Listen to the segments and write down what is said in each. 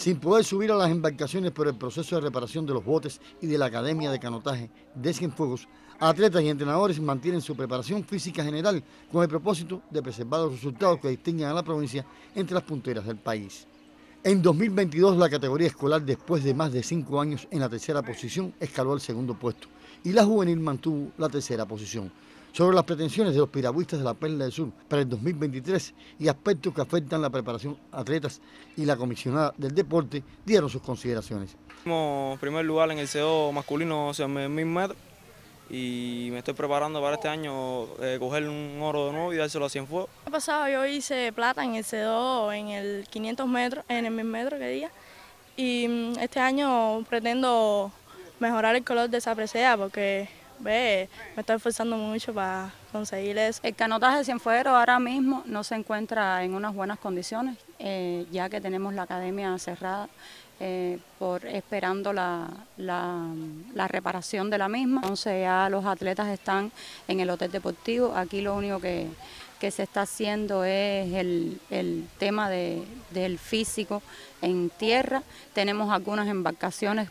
Sin poder subir a las embarcaciones por el proceso de reparación de los botes y de la Academia de Canotaje de Cienfuegos, atletas y entrenadores mantienen su preparación física general con el propósito de preservar los resultados que distinguen a la provincia entre las punteras del país. En 2022 la categoría escolar, después de más de 5 años en la tercera posición, escaló al segundo puesto y la juvenil mantuvo la tercera posición. Sobre las pretensiones de los piragüistas de la Perla del Sur para el 2023 y aspectos que afectan la preparación atletas y la comisionada del deporte dieron sus consideraciones. Fuimos primer lugar en el CEDO masculino, o sea, 1000 metros, y me estoy preparando para este año coger un oro de nuevo y dárselo a Cienfuegos. El año pasado yo hice plata en el CEDO, en el 500 metros, en el 1000 metros que día, y este año pretendo mejorar el color de esa presea porque... me estoy esforzando mucho para conseguir eso. El canotaje de Cienfuegos ahora mismo no se encuentra en unas buenas condiciones, ya que tenemos la academia cerrada, esperando la reparación de la misma. Entonces ya los atletas están en el hotel deportivo. Aquí lo único que se está haciendo es el tema del físico en tierra. Tenemos algunas embarcaciones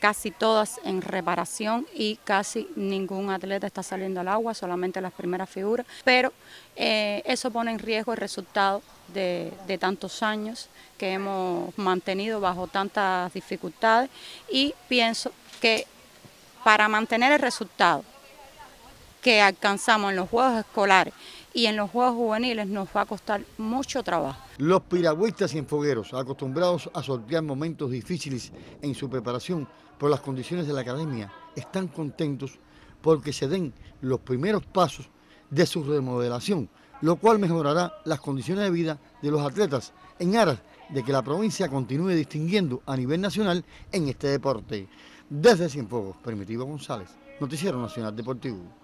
casi todas en reparación y casi ningún atleta está saliendo al agua, solamente las primeras figuras. Pero eso pone en riesgo el resultado de tantos años que hemos mantenido bajo tantas dificultades, y pienso que para mantener el resultado que alcanzamos en los Juegos Escolares y en los Juegos Juveniles nos va a costar mucho trabajo. Los piragüistas cienfuegueros, acostumbrados a sortear momentos difíciles en su preparación por las condiciones de la academia, están contentos porque se den los primeros pasos de su remodelación, lo cual mejorará las condiciones de vida de los atletas en aras de que la provincia continúe distinguiendo a nivel nacional en este deporte. Desde Cienfuegos, Primitivo González, Noticiero Nacional Deportivo.